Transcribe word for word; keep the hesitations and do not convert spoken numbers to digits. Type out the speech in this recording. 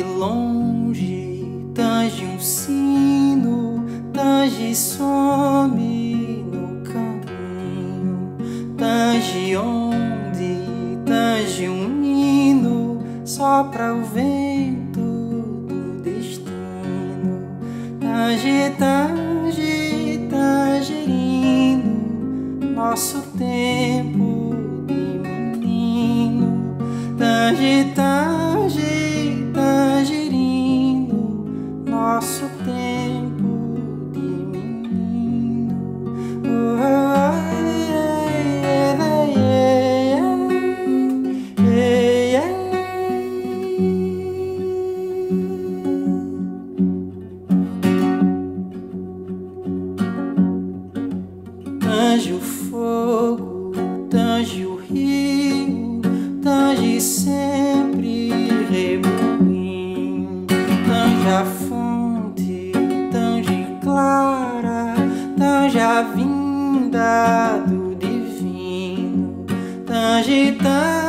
longe, longe, tange um sino, tange e some no caminho, tange onde, tange um hino, sopra o vento do destino, tange, tange, tangerino, nosso tempo de menino, tange, tange. Nosso tempo de menino. Tange o fogo, tange o rio, tange sempre remoinho, tange a fonte, tange a vinda do divino, tange, tange.